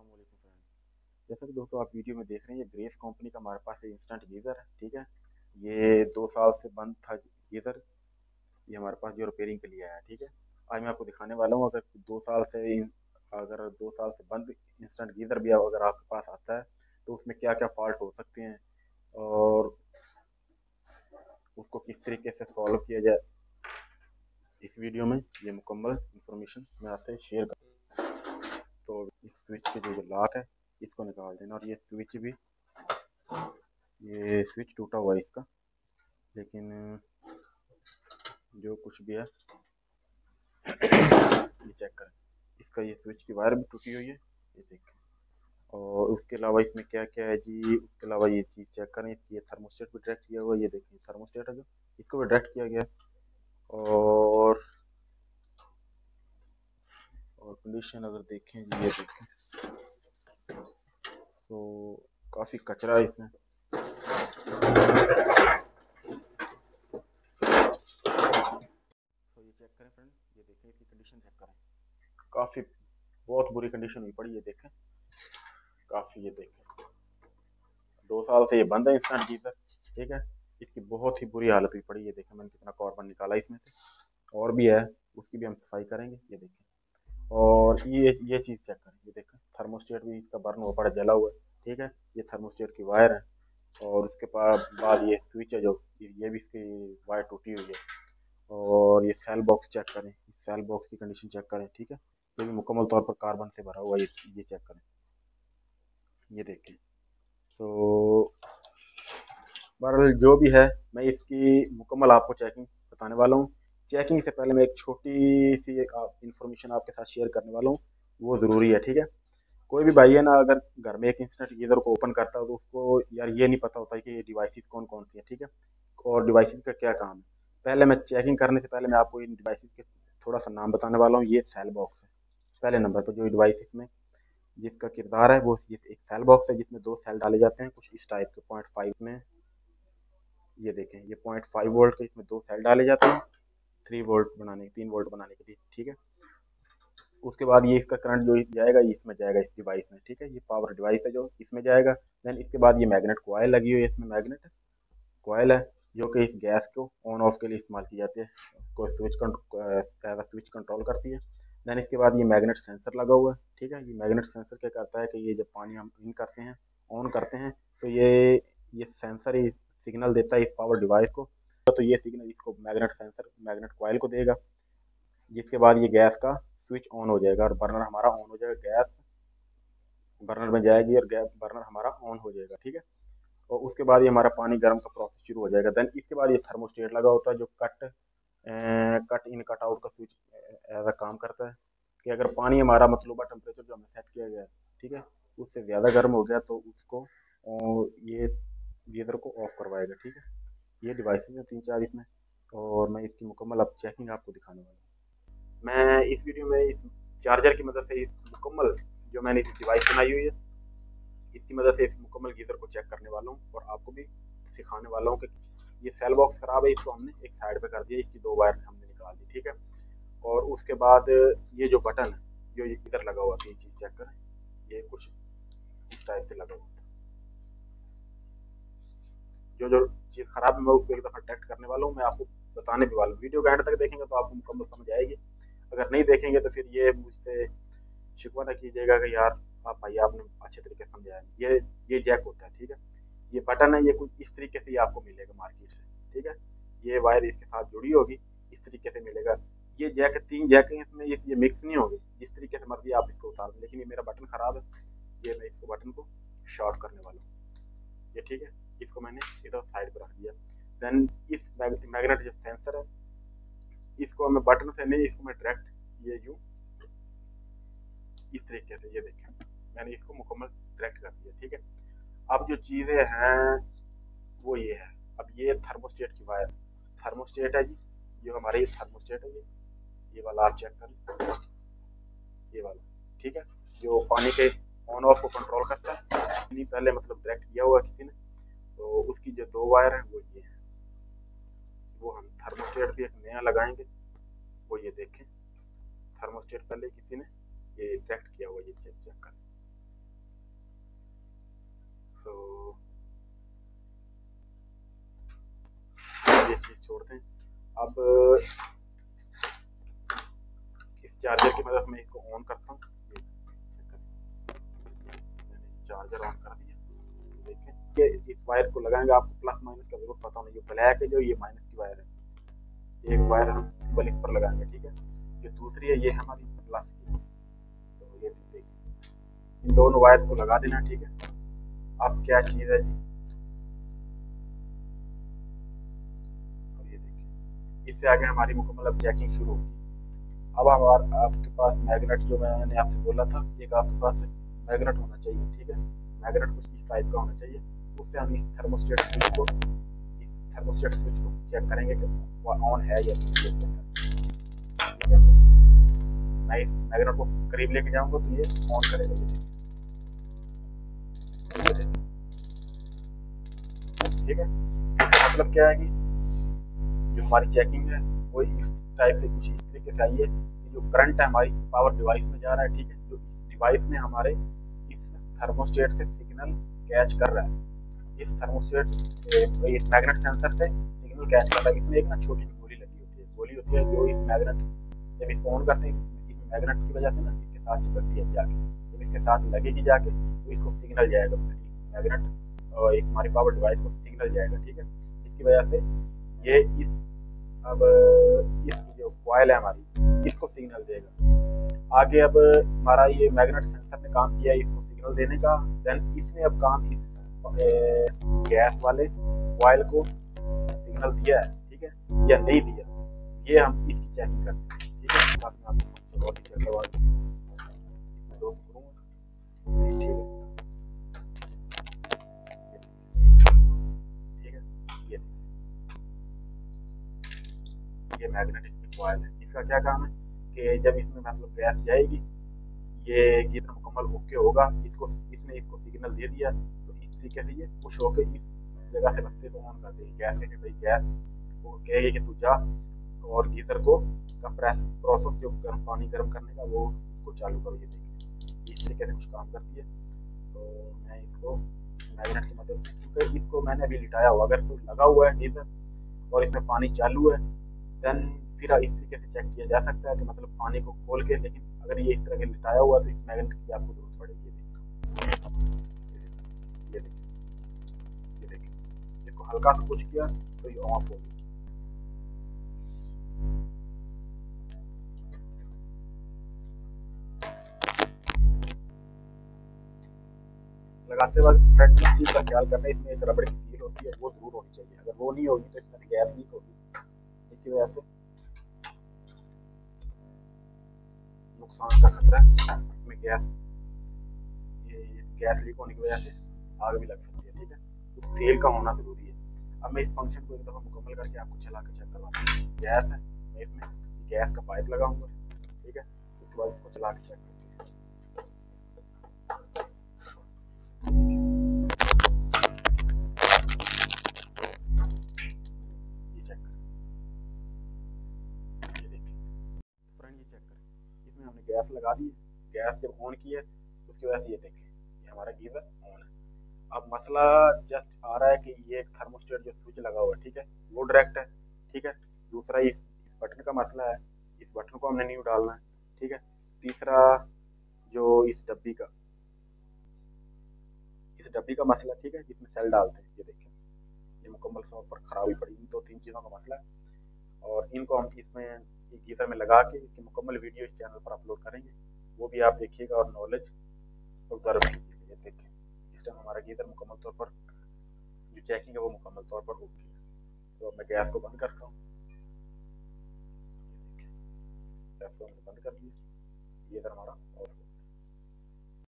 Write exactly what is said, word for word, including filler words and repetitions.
अस्सलाम वालेकुम फ्रेंड, जैसा कि दोस्तों आप वीडियो में देख रहे हैं, ये ग्रेस कंपनी का हमारे पास ये इंस्टेंट गीज़र है। ठीक है, ये दो साल से बंद था गीज़र, ये हमारे पास जो रिपेयरिंग के लिए आया। ठीक है, आज मैं आपको दिखाने वाला हूँ, अगर दो साल से अगर दो साल से बंद इंस्टेंट गीज़र भी अगर आपके पास आता है तो उसमें क्या क्या फॉल्ट हो सकते हैं और उसको किस तरीके से सॉल्व किया जाए। इस वीडियो में ये मुकम्मल इंफॉर्मेशन मैं आपसे शेयर कर। तो इस स्विच के जो लॉक है इसको निकाल देना, और ये स्विच भी, ये स्विच टूटा हुआ है इसका, लेकिन जो कुछ भी है ये चेक करें। इसका ये स्विच की वायर भी टूटी हुई है, ये देखें। और उसके अलावा इसमें क्या क्या है जी, उसके अलावा ये चीज़ चेक करें, ये थर्मोस्टेट भी डायरेक्ट किया हुआ है, ये देखें थर्मोस्टेट है जो, इसको भी डायरेक्ट किया गया। और और कंडीशन अगर देखें, ये देखें तो काफ़ी कचरा है इसमें। तो ये चेक करें फ्रेंड, ये देखें इसकी कंडीशन चेक करें, काफ़ी बहुत बुरी कंडीशन हुई पड़ी, ये देखें काफ़ी। ये देखें दो साल से ये बंद है इंस्टेंट गीज़र। ठीक है, इसकी बहुत ही बुरी हालत हुई पड़ी, ये देखें मैंने कितना कार्बन निकाला इसमें से, और भी है उसकी भी हम सफाई करेंगे, ये देखें। और ये ये चीज़ चेक करें, ये देखें थर्मोस्टेट भी इसका बर्न हुआ पड़ा, जला हुआ है। ठीक है, ये थर्मोस्टेट की वायर है, और उसके पास बाद ये स्विच है जो, ये भी इसकी वायर टूटी हुई है। और ये सेल बॉक्स चेक करें, सेल बॉक्स की कंडीशन चेक करें। ठीक है, ये भी मुकम्मल तौर पर कार्बन से भरा हुआ है, ये ये चेक करें, ये देखें। तो बहरहाल जो भी है, मैं इसकी मुकम्मल आपको चेकिंग बताने वाला हूँ। चेकिंग से पहले मैं एक छोटी सी इन्फॉर्मेशन आपके साथ शेयर करने वाला हूँ, वो ज़रूरी है। ठीक है, कोई भी भाई है ना, अगर घर में एक इंस्टेंट गीज़र को ओपन करता है तो उसको यार ये नहीं पता होता कि ये डिवाइसेस कौन कौन सी है। ठीक है, और डिवाइसेस का क्या काम है, पहले मैं चेकिंग करने से पहले मैं आपको इन डिवाइसेस के थोड़ा सा नाम बताने वाला हूँ। ये सेल बॉक्स है पहले नंबर पर, जो डिवाइसेस में जिसका किरदार है वो एक सेल बॉक्स है, जिसमें दो सेल डाले जाते हैं कुछ इस टाइप के पॉइंट फाइव में। ये देखें, ये पॉइंट फाइव वोल्ट के इसमें दो सेल डाले जाते हैं, थ्री वोल्ट बनाने तीन वोल्ट बनाने के लिए। ठीक है, उसके बाद ये इसका करंट जो जाएगा ये इसमें जाएगा, इस डिवाइस में। ठीक है, ये पावर डिवाइस है जो इसमें जाएगा। देन इसके बाद ये मैग्नेट कॉइल लगी हुई है, इसमें मैग्नेट कॉइल है जो कि इस गैस को ऑन ऑफ के लिए इस्तेमाल की जाती है, कोई स्विच कंट्रोल स्विच कंट्रोल करती है। दैन इसके बाद ये मैग्नेट सेंसर लगा हुआ है। ठीक है, ये मैग्नेट सेंसर क्या करता है कि ये जब पानी हम इन करते हैं ऑन करते हैं तो ये ये सेंसर ही सिग्नल देता है इस पावर डिवाइस को, तो ये सिग्नल इसको मैग्नेट सेंसर मैग्नेट कॉइल को देगा, जिसके बाद ये गैस का स्विच ऑन हो जाएगा और बर्नर हमारा ऑन हो जाएगा, गैस बर्नर में जाएगी और गैस बर्नर हमारा ऑन हो जाएगा। ठीक है, और उसके बाद ये हमारा पानी गर्म का प्रोसेस शुरू हो जाएगा। दैन इसके बाद ये थर्मोस्टेट लगा होता है जो cut a, cut in cut out का स्विच एज अ काम करता है कि अगर पानी हमारा मतलूबा टेम्परेचर जो हमने सेट किया गया है, ठीक है, उससे ज़्यादा गर्म हो गया तो उसको ये गीज़र को ऑफ करवाएगा। ठीक है, ये डिवाइसेस हैं तीन चार इसमें, और मैं इसकी मुकम्मल अब चेकिंग आपको दिखाने वाला हूँ। मैं इस वीडियो में इस चार्जर की मदद से इस मुकम्मल जो मैंने इस डिवाइस बनाई हुई है इसकी मदद से इस मुकम्मल गीज़र को चेक करने वाला हूँ, और आपको भी सिखाने वाला हूँ कि ये सेल बॉक्स ख़राब है, इसको हमने एक साइड पे कर दिया, इसकी दो वायर हमने निकाल दी। ठीक है, और उसके बाद ये जो बटन है जो इधर लगा हुआ था, ये चीज़ चेक करें, ये कुछ इस टाइप से लगा हुआ था। जो जो चीज़ ख़राब है मैं उसको एक दफ़ा टेक्ट करने वाला हूँ, मैं आपको बताने भी वाला हूँ। वीडियो का एंड तक देखेंगे तो आपको मुकम्मल समझ आएगी, अगर नहीं देखेंगे तो फिर ये मुझसे शिकवा ना कीजिएगा कि यार आप भाई आपने अच्छे तरीके से समझाया। ये ये जैक होता है, ठीक है, ये बटन है, ये कुछ इस तरीके से ये आपको मिलेगा मार्केट से। ठीक है, ये वायर इसके साथ जुड़ी होगी, इस तरीके से मिलेगा। ये जैक तीन जैक हैं इसमें, ये मिक्स नहीं होगी, जिस तरीके से मर्जी आप इसको उतार लें। लेकिन ये मेरा बटन ख़राब है, ये मैं इसको बटन को शॉर्ट करने वाला हूँ। ये ठीक है, इसको मैंने इधर साइड पर रख दिया। दैन इस मैग्नेट जो सेंसर है इसको हमें बटन से नहीं, इसको मैं डायरेक्ट ये यूँ इस तरीके से, ये देखें मैंने इसको मुकम्मल डायरेक्ट कर दिया। ठीक है, अब जो चीज़ें हैं वो ये है। अब ये थर्मोस्टेट की वायर, थर्मोस्टेट है जी, ये हमारा ये थर्मोस्टेट है, ये ये वाला आप चेक करें, ये वाला। ठीक है, जो पानी के ऑन ऑफ को कंट्रोल करता है, नहीं पहले मतलब डायरेक्ट किया हुआ किसी ने, तो उसकी जो दो वायर हैं वो ये है, वो हम थर्मोस्टेट भी एक नया लगाएंगे। वो ये देखें थर्मोस्टेट पहले किसी ने ये डायरेक्ट किया हुआ, ये चेक चेक करें, सो ये चीज छोड़ते हैं। अब इस चार्जर की मदद मैं इसको ऑन करता हूँ। मैंने चार्जर ऑन कर दिया, देखें इस वायर को लगाएंगे। आपको प्लस माइनस का जरूर पता नहीं, ये ब्लैक है जो, ये माइनस की वायर है। एक वायर हम केवल इस पर लगाएंगे, ठीक है, ये दूसरी है, ये हमारी प्लस की। तो ये देखिए इन दोनों वायर्स को लगा देना, ठीक है। अब क्या चीज़ है जी, इससे आगे हमारी मुकम्मल अब चेकिंग शुरू होगी। अब हमारे आपके पास मैग्नेट, जो मैंने आपसे बोला था, एक आपके पास मैग्नेट होना चाहिए, ठीक है। मैग्नेट कुछ इस टाइप का होना चाहिए, उससे हम इस थर्मोस्टेट स्विच को इस थर्मोस्टेट स्विच को चेक करेंगे कि ऑन है या नहीं। मैं इस मैग्नेट को करीब लेके जाऊंगा तो ये ऑन करेगा। ये ठीक है, मतलब क्या है कि जो हमारी चेकिंग है वो इस टाइप से कुछ इस तरीके से आई है कि जो करंट है हमारी पावर डिवाइस में जा रहा है, ठीक है। जो इस डिवाइस में हमारे इस थर्मोस्टेट से सिग्नल कैच कर रहा है, इस थर्मोस्टेट इस मैग्नेट सेंसर से सिग्नल कैच कर रहा है। इसमें एक ना छोटी सी गोली लगी होती है, गोली होती है जो इस मैग्नेट जब इसको ऑन करते हैं, इस मैग्नेट की वजह से ना इसके साथ चिपकती है जाके। जब इसके साथ लगेगी जाके तो इसको सिग्नल जाएगा, मैग्नेट और इस हमारी पावर डिवाइस को सिग्नल जाएगा, ठीक है। इसकी वजह से ये इस अब इस जो कॉइल है हमारी, इसको सिग्नल देगा आगे। अब हमारा ये मैग्नेट सेंसर ने काम किया इसको सिग्नल देने का, देन इसने अब काम इस गैस वाले कॉइल को सिग्नल दिया है, ठीक है, या नहीं दिया। ये हम इसकी चेकिंग करते हैं, ठीक है। बाद में आपको चेक करवा इसमें दो करूँगा, ठीक है। ये मैग्नेटिक कॉइल है, इसका क्या काम है कि जब इसमें मतलब गैस जाएगी, ये जितना मुकम्मल ओके होगा, इसको इसने इसको सिग्नल दे दिया तो इस तरीके से ये पुश होकर इस जगह से रस्ते को ऑन कर देगी गैस के। भाई गैस वो कहेगी कि तू जा, और गीजर को का प्रेस प्रोसेस जो गर्म पानी गर्म करने का वो इसको चालू करो। ये देखिए इस तरीके से कुछ काम करती है। तो मैं इसको मैग्नेट की मदद से, क्योंकि इसको मैंने अभी लिटाया हुआ, अगर इसको लगा हुआ है गीजर और इसमें पानी चालू है, देन फिर इस तरीके से चेक किया जा सकता है कि मतलब पानी को खोल के। लेकिन अगर ये इस तरह के लिटाया हुआ तो इस मैग्नेट की आपको जरूरत पड़ेगी। ये देखिए, ये देखिए, इसको हल्का सा पुश किया तो ये ऑफ हो गया। लगाते वक्त फ्रेंड इस चीज का ख्याल करना है, इसमें एक रबड़ की सील होती है वो जरूर होनी चाहिए। अगर वो नहीं होगी तो इसमें गैस लीक होगी, इसकी वजह से नुकसान का खतरा है। इसमें गैस ये गैस लीक होने की वजह से आग भी लग सकती है, ठीक है। तो सेल का होना जरूरी है। अब मैं इस फंक्शन को एक दफ़ा मुकम्मल करके आपको चला के चेक करवाता हूँ। गैस है, मैं इसमें गैस का पाइप लगाऊंगा, ठीक है। उसके बाद इसको चला के चेक करते हैं। हमने गैस लगा दी, गैस जब ऑन की है उसकी वजह से ये देखें ये हमारा गीजर ऑन है। अब मसला जस्ट आ रहा है कि ये थर्मोस्टेट जो स्विच लगा हुआ है, ठीक है, वो डायरेक्ट है, ठीक है। दूसरा इस, इस बटन का मसला है, इस बटन को हमने न्यू डालना है, ठीक है। तीसरा जो इस डब्बी का इस डब्बी का मसला, ठीक है, इसमें सेल डालते हैं। ये देखें ये मुकम्मल समय पर खराबी पड़ी, इन दो तीन चीज़ों का मसला है। और इनको हम इसमें गीजर में लगा के इसकी मुकम्मल वीडियो इस चैनल पर अपलोड करेंगे, वो भी आप देखिएगा और नॉलेज ऑब्जर्व कीजिएगा। देखें इस टाइम हमारा गीजर मुकम्मल तौर पर जो चेकिंग है वो मुकम्मल तौर पर ओके है। तो मैं गैस को बंद करता हूँ, गैस को हमने बंद कर दिया, गीजर हमारा